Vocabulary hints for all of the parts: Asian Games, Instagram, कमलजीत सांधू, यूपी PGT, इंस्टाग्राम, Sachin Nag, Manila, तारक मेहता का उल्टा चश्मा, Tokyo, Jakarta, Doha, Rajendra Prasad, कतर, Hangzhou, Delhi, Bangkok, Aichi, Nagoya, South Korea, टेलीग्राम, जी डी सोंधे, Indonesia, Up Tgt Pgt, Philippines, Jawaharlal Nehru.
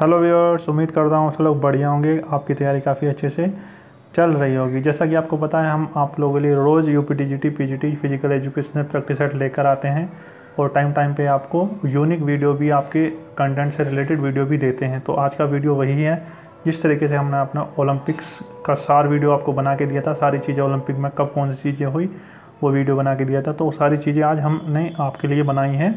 Hello viewers, उम्मीद करता हूँ आप लोग बढ़िया होंगे। आपकी तैयारी काफ़ी अच्छे से चल रही होगी। जैसा कि आपको पता है, हम आप लोगों के लिए रोज़ UP TGT PGT physical education practice set लेकर आते हैं और टाइम टाइम पे आपको यूनिक वीडियो भी, आपके कंटेंट से रिलेटेड वीडियो भी देते हैं। तो आज का वीडियो वही है जिस तरीके से हमने अपना ओलंपिक्स का सार वीडियो आपको बना के दिया था, सारी चीज़ें ओलंपिक में कब कौन सी चीज़ें हुई वो वीडियो बना के दिया था। तो सारी चीज़ें आज हमने आपके लिए बनाई हैं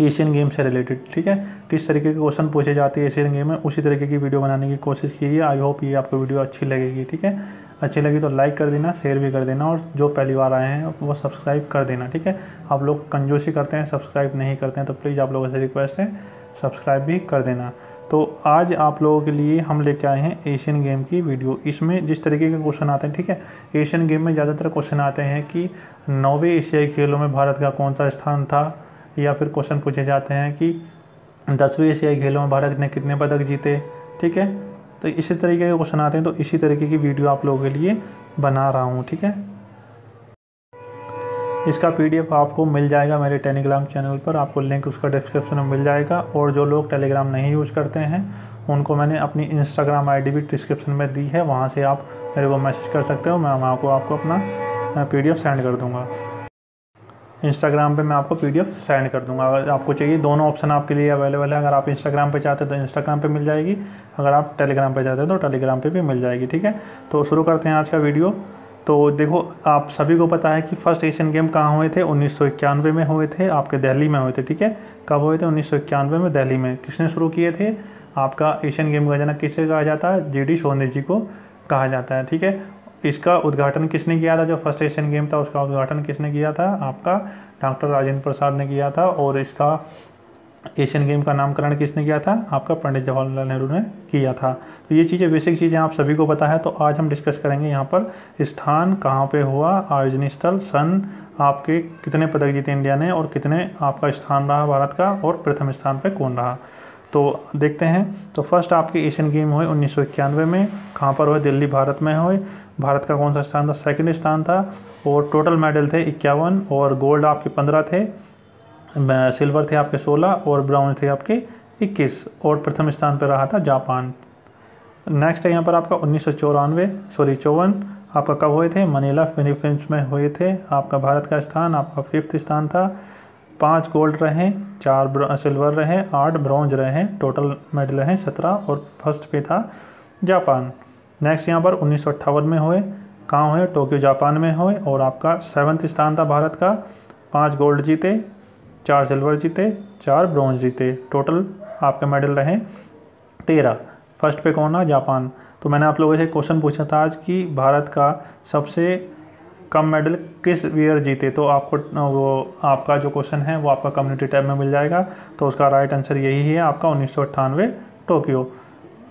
एशियन गेम से रिलेटेड। ठीक है, किस तरीके के क्वेश्चन पूछे जाते हैं एशियन गेम में, उसी तरीके की वीडियो बनाने की कोशिश की है। आई होप ये आपको वीडियो अच्छी लगेगी। ठीक है, अच्छी लगी तो लाइक कर देना, शेयर भी कर देना और जो पहली बार आए हैं वो सब्सक्राइब कर देना। ठीक है, आप लोग कंजूसी करते हैं, सब्सक्राइब नहीं करते हैं, तो प्लीज़ आप लोगों से रिक्वेस्ट है सब्सक्राइब भी कर देना। तो आज आप लोगों के लिए हम लेके आए हैं एशियन गेम की वीडियो। इसमें जिस तरीके के क्वेश्चन आते हैं, ठीक है, एशियन गेम में ज़्यादातर क्वेश्चन आते हैं कि 9वें एशियाई खेलों में भारत का कौन सा स्थान था, या फिर क्वेश्चन पूछे जाते हैं कि 10वें एशियाई खेलों में भारत ने कितने पदक जीते। ठीक है, तो इसी तरीके के क्वेश्चन आते हैं, तो इसी तरीके की वीडियो आप लोगों के लिए बना रहा हूँ। ठीक है, इसका पीडीएफ आपको मिल जाएगा मेरे टेलीग्राम चैनल पर, आपको लिंक उसका डिस्क्रिप्शन में मिल जाएगा। और जो लोग टेलीग्राम नहीं यूज़ करते हैं उनको मैंने अपनी इंस्टाग्राम आईडी भी डिस्क्रिप्शन में दी है, वहाँ से आप मेरे को मैसेज कर सकते हो। मैं आपको अपना पीडीएफ सेंड कर दूँगा इंस्टाग्राम पे, मैं आपको पीडीएफ सेंड कर दूंगा। अगर आपको चाहिए, दोनों ऑप्शन आपके लिए अवेलेबल है। अगर आप इंस्टाग्राम पे चाहते हैं तो इंस्टाग्राम पे मिल जाएगी, अगर आप टेलीग्राम पे चाहते हैं तो टेलीग्राम पे भी मिल जाएगी। ठीक है, तो शुरू करते हैं आज का वीडियो। तो देखो, आप सभी को पता है कि फर्स्ट एशियन गेम कहाँ हुए थे, 1991 में हुए थे, आपके दिल्ली में हुए थे। ठीक है, कब हुए थे? 1991 में दिल्ली में। किसने शुरू किए थे? आपका एशियन गेम का जनक किसे कहा जाता है? जी डी सोंधे जी को कहा जाता है। ठीक है, इसका उद्घाटन किसने किया था? जो फर्स्ट एशियन गेम था उसका उद्घाटन किसने किया था? आपका डॉक्टर राजेंद्र प्रसाद ने किया था। और इसका एशियन गेम का नामकरण किसने किया था? आपका पंडित जवाहरलाल नेहरू ने किया था। तो ये चीज़ें, बेसिक चीज़ें आप सभी को पता है। तो आज हम डिस्कस करेंगे यहाँ पर स्थान कहाँ पे हुआ, आयोजन स्थल, सन, आपके कितने पदक जीते इंडिया ने और कितने आपका स्थान रहा भारत का, और प्रथम स्थान पर कौन रहा। तो देखते हैं। तो फर्स्ट आपके एशियन गेम हुए 1991 में। कहाँ पर हुए? दिल्ली, भारत में हुए। भारत का कौन सा स्थान था? सेकंड स्थान था। और टोटल मेडल थे 51, और गोल्ड आपके 15 थे, सिल्वर थे आपके 16 और ब्राउन थे आपके 21। और प्रथम स्थान पर रहा था जापान। नेक्स्ट है यहाँ पर आपका 1954 आपका कब हुए थे? मनीला, फिलीपींस में हुए थे। आपका भारत का स्थान, आपका 5th स्थान था। 5 गोल्ड रहे, 4 सिल्वर रहे, 8 ब्रॉन्ज रहे, टोटल मेडल हैं 17 और फर्स्ट पे था जापान। नेक्स्ट यहाँ पर 1958 में हुए। कहाँ हुए? टोक्यो, जापान में हुए। और आपका 7th स्थान था भारत का। 5 गोल्ड जीते, 4 सिल्वर जीते, 4 ब्रॉन्ज जीते, टोटल आपके मेडल रहे 13। फर्स्ट पे कौन रहा? जापान। तो मैंने आप लोगों से क्वेश्चन पूछा था आज कि भारत का सबसे कम मेडल किस ईयर जीते। तो आपको वो आपका जो क्वेश्चन है वो आपका कम्युनिटी टैब में मिल जाएगा। तो उसका राइट आंसर यही है आपका 1998 टोक्यो।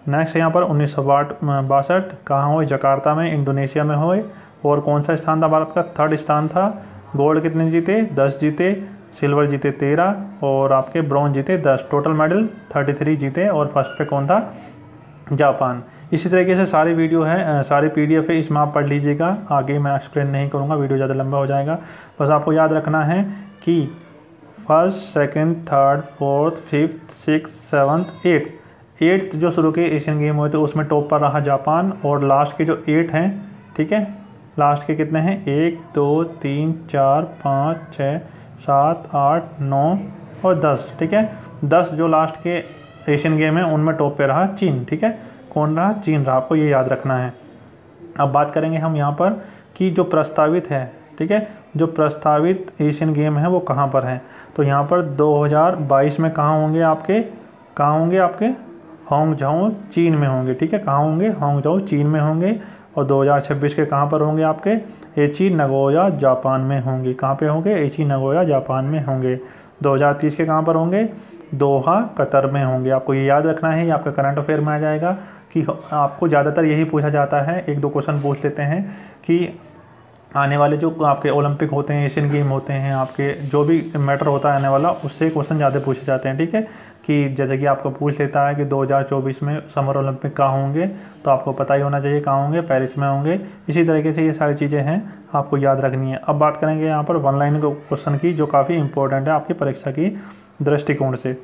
नेक्स्ट यहाँ पर 1962 कहाँ हुए? जकार्ता में, इंडोनेशिया में हुए। और कौन सा स्थान था भारत का? 3rd स्थान था। गोल्ड कितने जीते? 10 जीते, सिल्वर जीते 13 और आपके ब्रॉन्ज जीते 10, टोटल मेडल 33 जीते। और फर्स्ट पे कौन था? जापान। इसी तरीके से सारी वीडियो है, सारी पीडीएफ है, इसमें आप पढ़ लीजिएगा। आगे मैं एक्सप्लेन नहीं करूँगा, वीडियो ज़्यादा लंबा हो जाएगा। बस आपको याद रखना है कि 1st, 2nd, 3rd, 4th, 5th, 6th, 7th, 8th जो शुरू के एशियन गेम हुए थे उसमें टॉप पर रहा जापान। और लास्ट के जो 8 हैं, ठीक है, लास्ट के कितने हैं? 1, 2, 3, 4, 5, 6, 7, 8, 9 और 10। ठीक है, 10 जो लास्ट के एशियन गेम है उनमें टॉप पे रहा चीन। ठीक है, कौन रहा? चीन रहा, आपको ये याद रखना है। अब बात करेंगे हम यहाँ पर कि जो प्रस्तावित है, ठीक है, जो प्रस्तावित एशियन गेम है वो कहाँ पर है। तो यहाँ पर 2022 में कहाँ होंगे आपके? कहाँ होंगे आपके? हांगझोउ, चीन में होंगे। ठीक है, कहाँ होंगे? हांगझोउ, चीन में होंगे। और 2026 के कहाँ पर होंगे आपके? एची, नगोया, जापान में होंगे। कहाँ पे होंगे? एची, नगोया, जापान में होंगे। 2030 के कहाँ पर होंगे? दोहा, कतर में होंगे। आपको ये याद रखना है, ये आपका करंट अफेयर में आ जाएगा। कि आपको ज़्यादातर यही पूछा जाता है, 1-2 क्वेश्चन पूछ लेते हैं कि आने वाले जो आपके ओलंपिक होते हैं, एशियन गेम होते हैं, आपके जो भी मैटर होता है आने वाला, उससे क्वेश्चन ज़्यादा पूछे जाते हैं। ठीक है, कि जैसे कि आपको पूछ लेता है कि 2024 में समर ओलंपिक कहाँ होंगे, तो आपको पता ही होना चाहिए कहाँ होंगे, पेरिस में होंगे। इसी तरीके से ये सारी चीज़ें हैं, आपको याद रखनी है। अब बात करेंगे यहाँ पर 1 लाइन क्वेश्चन की, जो काफ़ी इंपॉर्टेंट है आपकी परीक्षा की दृष्टिकोण से।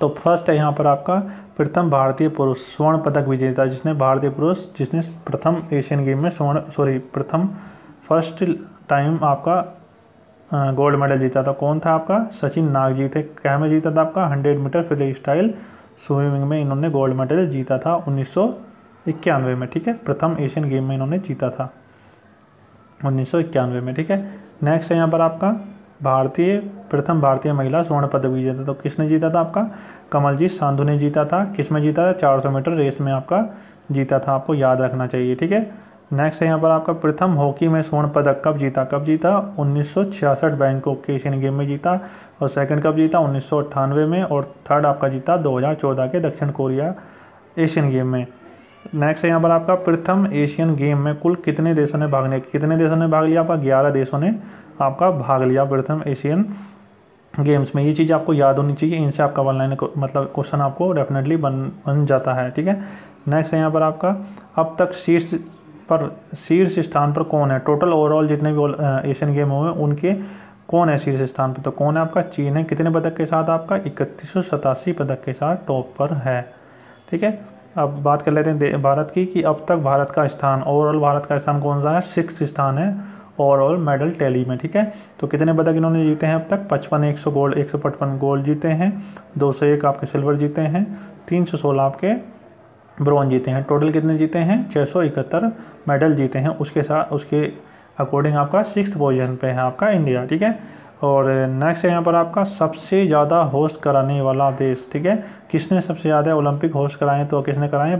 तो फर्स्ट है यहाँ पर आपका प्रथम भारतीय पुरुष स्वर्ण पदक विजेता, जिसने भारतीय पुरुष जिसने प्रथम एशियन गेम में फर्स्ट टाइम आपका गोल्ड मेडल जीता था, कौन था आपका? सचिन नाग जी थे। क्या में जीता था आपका? 100 मीटर फ्री स्टाइल स्विमिंग में इन्होंने गोल्ड मेडल जीता था 1991 में, ठीक है। प्रथम एशियन गेम में इन्होंने जीता था 1991 में, ठीक है। नेक्स्ट है यहाँ पर आपका प्रथम भारतीय महिला स्वर्ण पदक विजेता, तो किसने जीता था आपका? कमलजीत सांधू ने जीता था। किसमें जीता था? 400 मीटर रेस में आपका जीता था, आपको याद रखना चाहिए, ठीक है। नेक्स्ट है यहाँ पर आपका प्रथम हॉकी में स्वर्ण पदक कब जीता? 1966 बैंकॉक के एशियन गेम में जीता। और सेकंड कब जीता? 1998 में। और थर्ड आपका जीता 2014 के दक्षिण कोरिया एशियन गेम में। नेक्स्ट है यहाँ पर आपका प्रथम एशियन गेम में कुल कितने देशों ने भाग लिया आपका? 11 देशों ने आपका भाग लिया प्रथम एशियन गेम्स में। ये चीज़ आपको याद होनी चाहिए, इनसे आपका ऑनलाइन मतलब क्वेश्चन आपको डेफिनेटली बन जाता है, ठीक है। नेक्स्ट है यहाँ पर आपका अब तक शीर्ष स्थान पर कौन है? टोटल ओवरऑल जितने भी एशियन गेम हुए उनके कौन है शीर्ष स्थान पर? तो कौन है आपका? चीन है। कितने पदक के साथ आपका? 3187 पदक के साथ टॉप पर है, ठीक है। अब बात कर लेते हैं भारत की कि अब तक भारत का स्थान, ओवरऑल भारत का स्थान कौन सा है? 6th स्थान है ओवरऑल मेडल टैली में, ठीक है। तो कितने पदक इन्होंने जीते हैं अब तक? 155 गोल्ड जीते हैं, 201 आपके सिल्वर जीते हैं, 316 आपके ब्रॉन्ज जीते हैं। टोटल कितने जीते हैं? 671 मेडल जीते हैं। उसके अकॉर्डिंग आपका 6th पोजीशन पे है आपका इंडिया, ठीक है। और नेक्स्ट है यहाँ पर आपका सबसे ज़्यादा होस्ट कराने वाला देश, ठीक है। किसने सबसे ज़्यादा ओलंपिक होस्ट कराएं? तो किसने कराएं?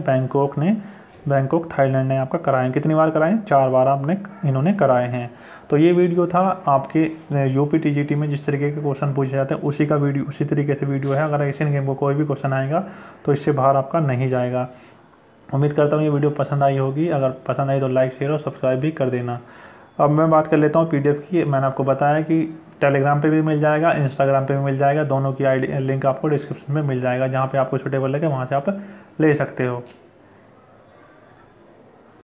बैंकॉक थाईलैंड ने आपका कराएं। कितनी बार कराएं? 4 बार आपने इन्होंने कराए हैं। तो ये वीडियो था आपके यूपी PGT में जिस तरीके के क्वेश्चन पूछे जाते हैं उसी का वीडियो, उसी तरीके से वीडियो है। अगर एशियन गेम को कोई भी क्वेश्चन आएगा तो इससे बाहर आपका नहीं जाएगा। उम्मीद करता हूँ ये वीडियो पसंद आई होगी। अगर पसंद आई तो लाइक, शेयर और सब्सक्राइब भी कर देना। अब मैं बात कर लेता हूँ PDF की। मैंने आपको बताया कि टेलीग्राम पे भी मिल जाएगा, इंस्टाग्राम पे भी मिल जाएगा, दोनों की लिंक आपको डिस्क्रिप्शन में मिल जाएगा। जहाँ पे आपको सुटेबल लगे वहाँ से आप ले सकते हो।